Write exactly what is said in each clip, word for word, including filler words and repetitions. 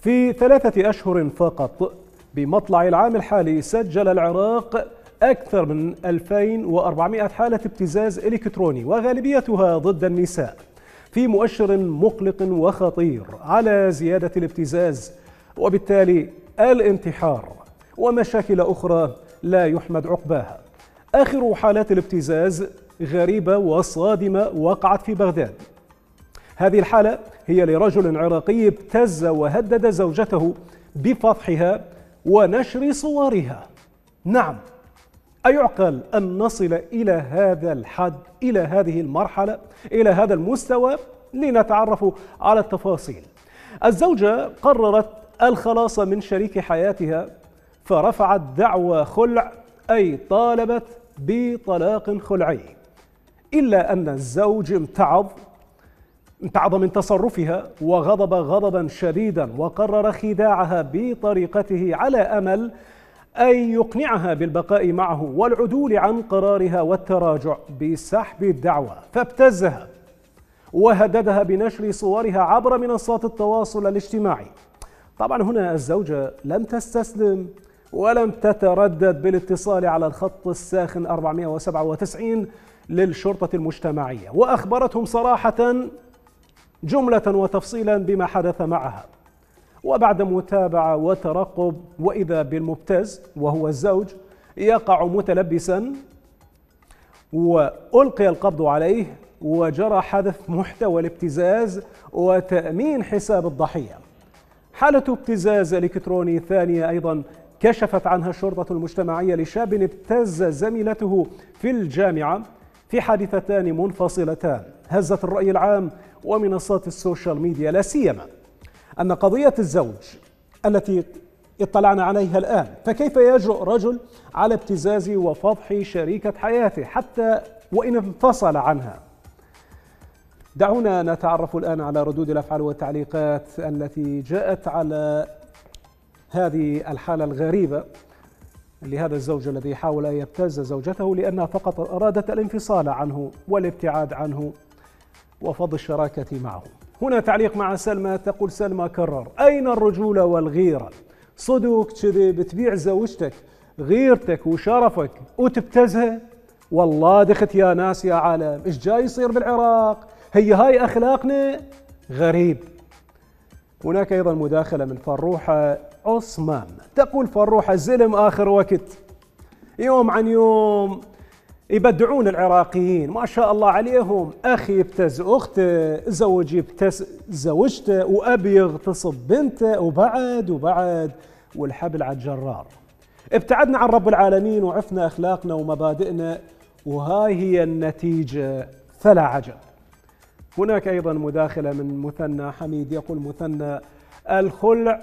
في ثلاثة أشهر فقط بمطلع العام الحالي سجل العراق أكثر من ألفين وأربعمائة حالة ابتزاز إلكتروني وغالبيتها ضد النساء، في مؤشر مقلق وخطير على زيادة الابتزاز وبالتالي الانتحار ومشاكل أخرى لا يحمد عقباها. آخر حالات الابتزاز غريبة وصادمة وقعت في بغداد. هذه الحالة هي لرجل عراقي ابتز وهدد زوجته بفضحها ونشر صورها. نعم، أيعقل أن نصل إلى هذا الحد، إلى هذه المرحلة، إلى هذا المستوى؟ لنتعرف على التفاصيل. الزوجة قررت الخلاص من شريك حياتها فرفعت دعوى خلع، أي طالبت بطلاق خلعي، إلا أن الزوج امتعض امتعض من تصرفها وغضب غضبا شديدا وقرر خداعها بطريقته على أمل أن يقنعها بالبقاء معه والعدول عن قرارها والتراجع بسحب الدعوى، فابتزها وهددها بنشر صورها عبر منصات التواصل الاجتماعي. طبعا هنا الزوجة لم تستسلم ولم تتردد بالاتصال على الخط الساخن أربعمائة وسبعة وتسعين للشرطة المجتمعية، وأخبرتهم صراحة جملة وتفصيلا بما حدث معها. وبعد متابعة وترقب وإذا بالمبتز وهو الزوج يقع متلبسا، وألقي القبض عليه وجرى حدث محتوى الابتزاز وتأمين حساب الضحية. حالة ابتزاز إلكتروني ثانية أيضا كشفت عنها الشرطة المجتمعية لشاب ابتز زميلته في الجامعة في حادثتان منفصلتان هزت الرأي العام ومنصات السوشيال ميديا، لا سيما أن قضية الزوج التي اطلعنا عليها الآن، فكيف يجرؤ رجل على ابتزاز وفضح شريكة حياته حتى وإن انفصل عنها؟ دعونا نتعرف الآن على ردود الأفعال والتعليقات التي جاءت على هذه الحالة الغريبة لهذا الزوج الذي حاول أن يبتز زوجته لأنها فقط أرادت الانفصال عنه والابتعاد عنه وفض الشراكة معه. هنا تعليق مع سلمى، تقول سلمى كرر: أين الرجولة والغيرة؟ صدوق كذي بتبيع زوجتك غيرتك وشرفك وتبتزها؟ والله دخت يا ناس يا عالم، إيش جاي يصير بالعراق؟ هي هاي أخلاقنا؟ غريب. هناك أيضا مداخلة من فروحة عثمان، تقول فروحة: زلم آخر وقت، يوم عن يوم يبدعون العراقيين، ما شاء الله عليهم، أخي يبتز أخته، زوج يبتز زوجته، وأبي يغتصب بنته، وبعد وبعد والحبل على الجرار. ابتعدنا عن رب العالمين وعفنا أخلاقنا ومبادئنا وهاي هي النتيجة، فلا عجب. هناك أيضا مداخلة من مثنى حميد، يقول مثنى: الخلع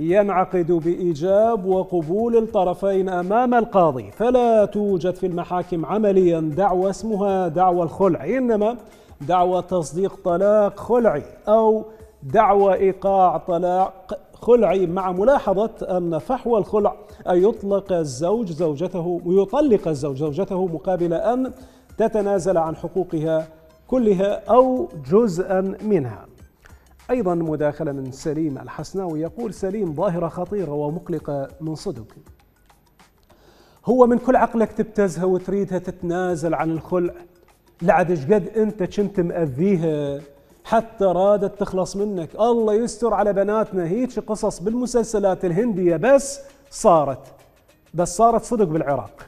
ينعقد بإيجاب وقبول الطرفين أمام القاضي، فلا توجد في المحاكم عمليا دعوة اسمها دعوة الخلع، إنما دعوة تصديق طلاق خلعي أو دعوة إيقاع طلاق خلعي، مع ملاحظة أن فحوى الخلع أن يطلق الزوج زوجته ويطلق الزوج زوجته مقابل أن تتنازل عن حقوقها كلها أو جزءا منها. أيضا مداخلة من سليم الحسناوي، يقول سليم: ظاهرة خطيرة ومقلقة من صدق، هو من كل عقلك تبتزها وتريدها تتنازل عن الخلع؟ لعد ايش قد أنت كنت مأذيها حتى رادت تخلص منك. الله يستر على بناتنا، هيك قصص بالمسلسلات الهندية بس صارت بس صارت صدق بالعراق.